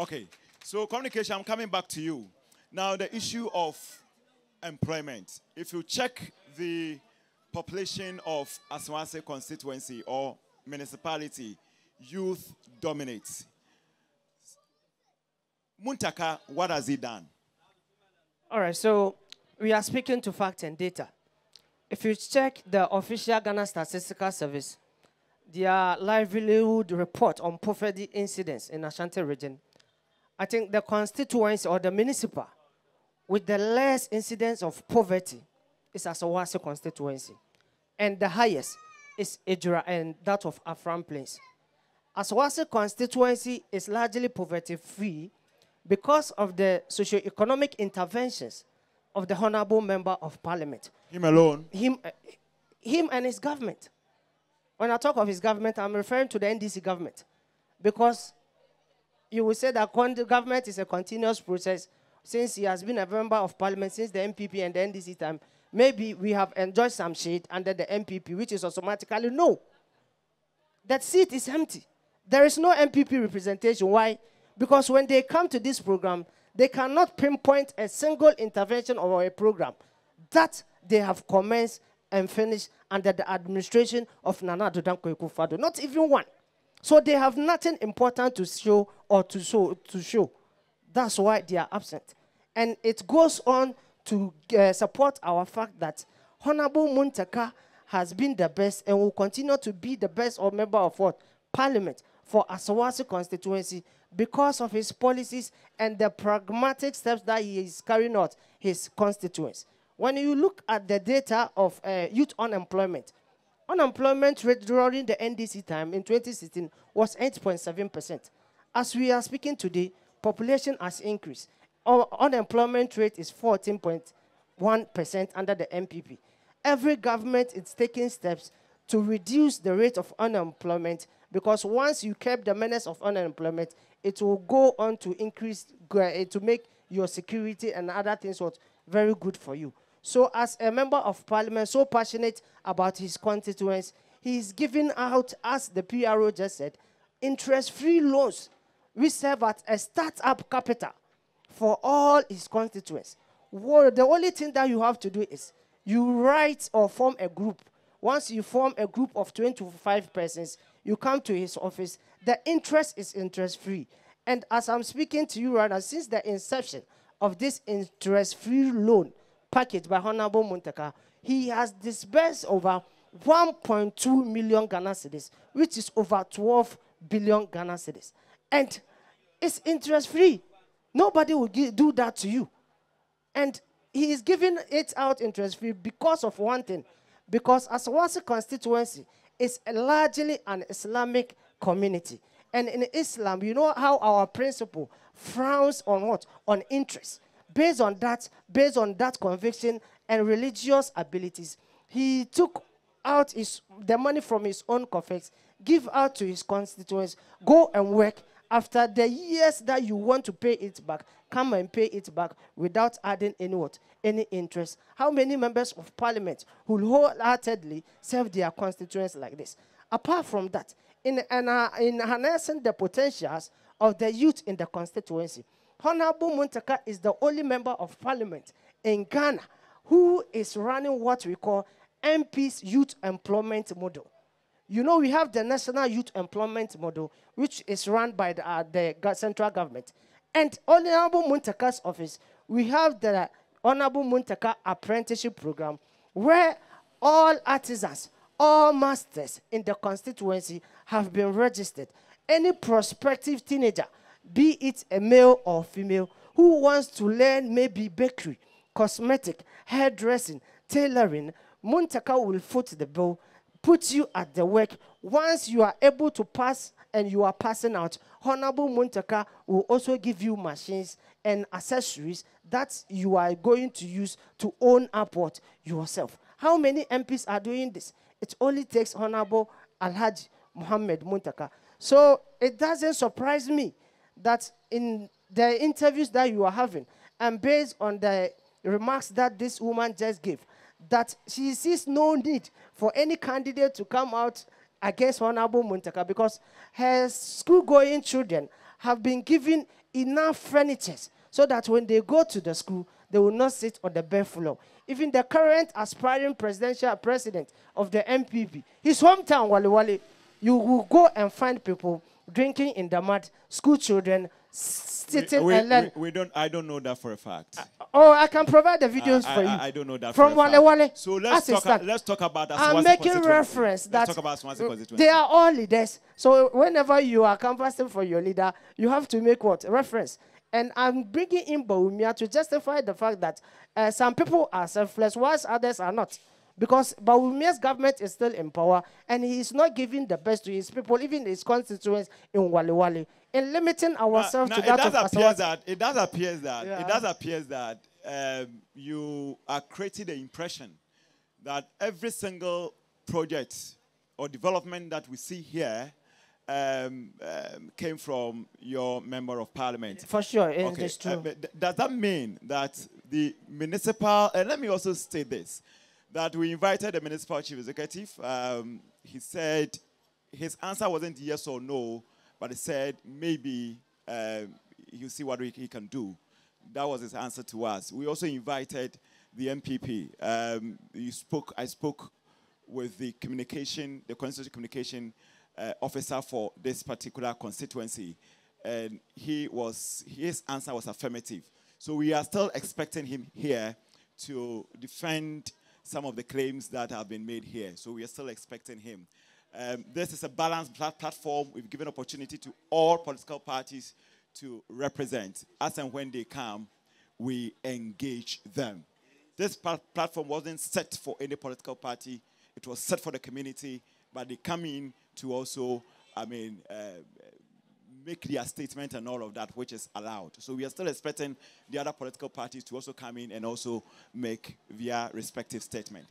Okay, so communication, I'm coming back to you. Now, the issue of employment. If you check the population of Asawase constituency or municipality, youth dominates. Muntaka, what has he done? All right, so we are speaking to facts and data. If you check the official Ghana Statistical Service, their livelihood report on poverty incidents in Ashanti region, I think the constituency or the municipal with the less incidence of poverty is Asawase constituency. And the highest is Ejura and that of Afram Plains. Asawase constituency is largely poverty-free because of the socio-economic interventions of the Honorable Member of Parliament. Him alone? Him and his government. When I talk of his government, I'm referring to the NDC government. Because you will say that government is a continuous process. Since he has been a member of parliament, since the MPP and the NDC time, maybe we have enjoyed some shade under the MPP, which is automatically no. That seat is empty. There is no MPP representation. Why? Because when they come to this program, they cannot pinpoint a single intervention or a program that they have commenced and finished under the administration of Nana Akufo-Addo. Not even one. So they have nothing important to show or to show. That's why they are absent. And it goes on to support our fact that Honorable Muntaka has been the best and will continue to be the best or member of what? Parliament for Asawase constituency because of his policies and the pragmatic steps that he is carrying out his constituents. When you look at the data of youth unemployment, unemployment rate during the NDC time in 2016 was 8.7%. As we are speaking today, population has increased. Our unemployment rate is 14.1% under the MPP. Every government is taking steps to reduce the rate of unemployment because once you curb the menace of unemployment, it will go on to increase, to make your security and other things what very good for you. So as a member of parliament, so passionate about his constituents, he is giving out, as the PRO just said, interest-free loans. We serve as a start-up capital for all his constituents. Well, the only thing that you have to do is you write or form a group. Once you form a group of 25 persons, you come to his office. The interest is interest-free. And as I'm speaking to you right now, since the inception of this interest-free loan, package by Honorable Muntaka, he has disbursed over 1.2 million Ghana cedis, which is over 12 billion Ghana cedis. And it's interest-free. Nobody will do that to you. And he is giving it out interest-free because of one thing, because Asawase constituency is largely an Islamic community. And in Islam, you know how our principle frowns on what? On interest. Based on that conviction and religious abilities, he took out the money from his own coffers, give out to his constituents, go and work. After the years that you want to pay it back, come and pay it back without adding any interest. How many members of parliament who wholeheartedly serve their constituents like this? Apart from that, in harnessing the potentials of the youth in the constituency, Honorable Muntaka is the only member of parliament in Ghana who is running what we call MP's youth employment model. You know, we have the National Youth Employment Model, which is run by the central government. And Honorable Muntaka's office, we have the Honorable Muntaka Apprenticeship Program, where all artisans, all masters in the constituency have been registered. Any prospective teenager, be it a male or female, who wants to learn maybe bakery, cosmetic, hairdressing, tailoring, Muntaka will foot the bill, put you at the work. Once you are able to pass and you are passing out, Honorable Muntaka will also give you machines and accessories that you are going to use to own up what yourself. How many MPs are doing this? It only takes Honorable Alhaji Muhammad Muntaka. So it doesn't surprise me that in the interviews that you are having, and based on the remarks that this woman just gave, that she sees no need for any candidate to come out against Honorable Muntaka because her school-going children have been given enough furniture so that when they go to the school, they will not sit on the bare floor. Even the current aspiring presidential president of the MPP, his hometown, Walewale, you will go and find people drinking in the mud, school children sitting and learning. I don't know that for a fact. I can provide the videos for you. I don't know that for a fact. From Walewale. So let's talk about Asawase. I'm making reference that they are all leaders. So whenever you are canvassing for your leader, you have to make what? Reference. And I'm bringing in Bawumia to justify the fact that some people are selfless, whilst others are not. Because Bawumia's government is still in power, and he is not giving the best to his people, even his constituents in Walewale. In limiting ourselves to that of Asawase. It does appear that you are creating the impression that every single project or development that we see here came from your member of parliament. For sure, it is true. Does that mean that the municipal, and let me also state this, that we invited the municipal chief executive, he said his answer wasn't yes or no, but he said maybe you see what he can do. That was his answer to us. We also invited the MPP. I spoke with the communication, the constituency communication officer for this particular constituency, and his answer was affirmative. So we are still expecting him here to defend some of the claims that have been made here. So we are still expecting him. This is a balanced platform. We've given opportunity to all political parties to represent. As and when they come, we engage them. This platform wasn't set for any political party. It was set for the community, but they come in to also, make their statement and all of that, which is allowed. So we are still expecting the other political parties to also come in and also make their respective statement.